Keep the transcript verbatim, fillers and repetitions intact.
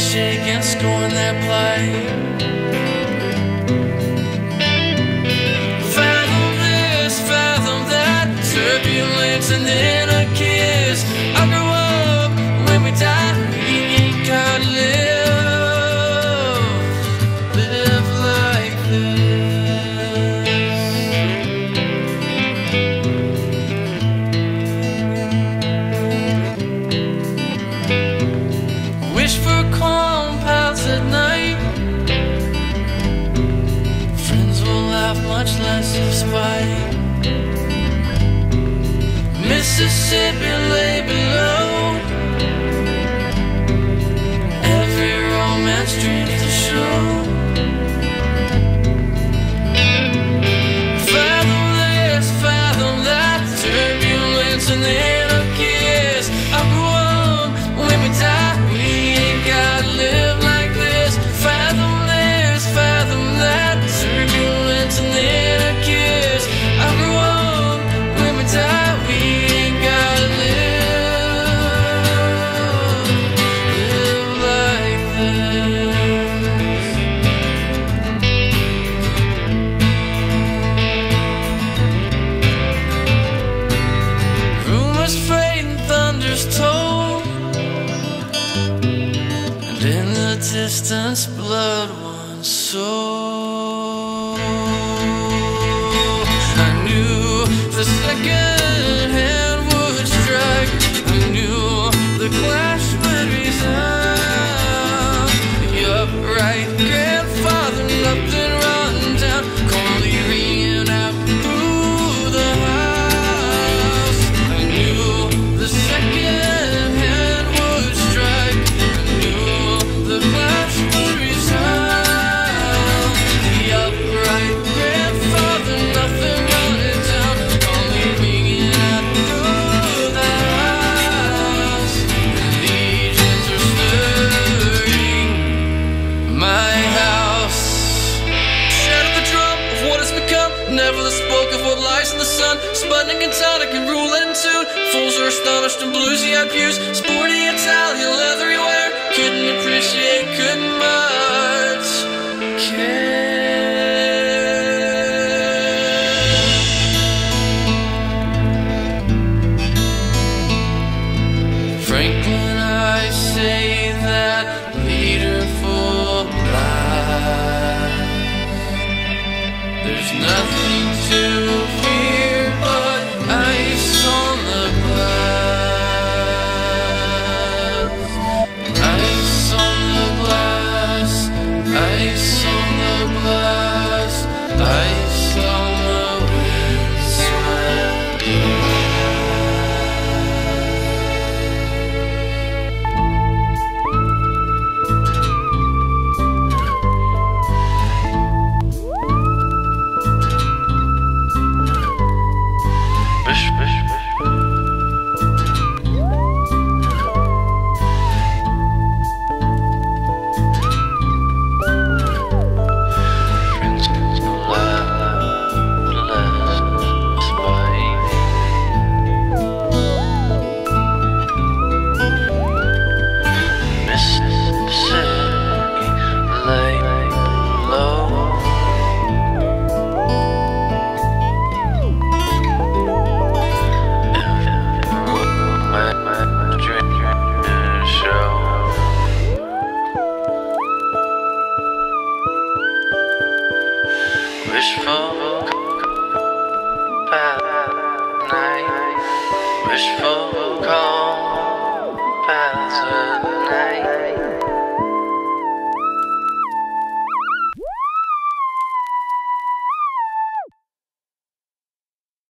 handshake and scorn their plight. And then a kiss. I grow up when we die. We ain't gotta live, live like this. Wish for calm paths at night. Friends will laugh much less of spite. Mississippi lay below. Every romance dreams of shore. Fathom this, fathom that, turbulence and then a kiss. I grew up when we die. We ain't gotta live like this. Fathom this, fathom that, turbulence and then a kiss. I grew up when we die. In the distance, blood once sold. I knew the second hand would strike. I knew the clash would resound. The upright grandfather loved and run down, calmly ringing out through the house. I knew the second. Never the spoke of what lies in the sun. Sputnik and tonic and rule and tune. Fools are astonished and bluesy-eyed pews. Sporty Italian leathery wear. Couldn't appreciate, couldn't much care. Franklin, I say that leader full of lies. There's nothing to fear but ice on the glass. Ice on the glass. Ice on the glass. Ice on the windswept wishful night, wishful calm paths at night.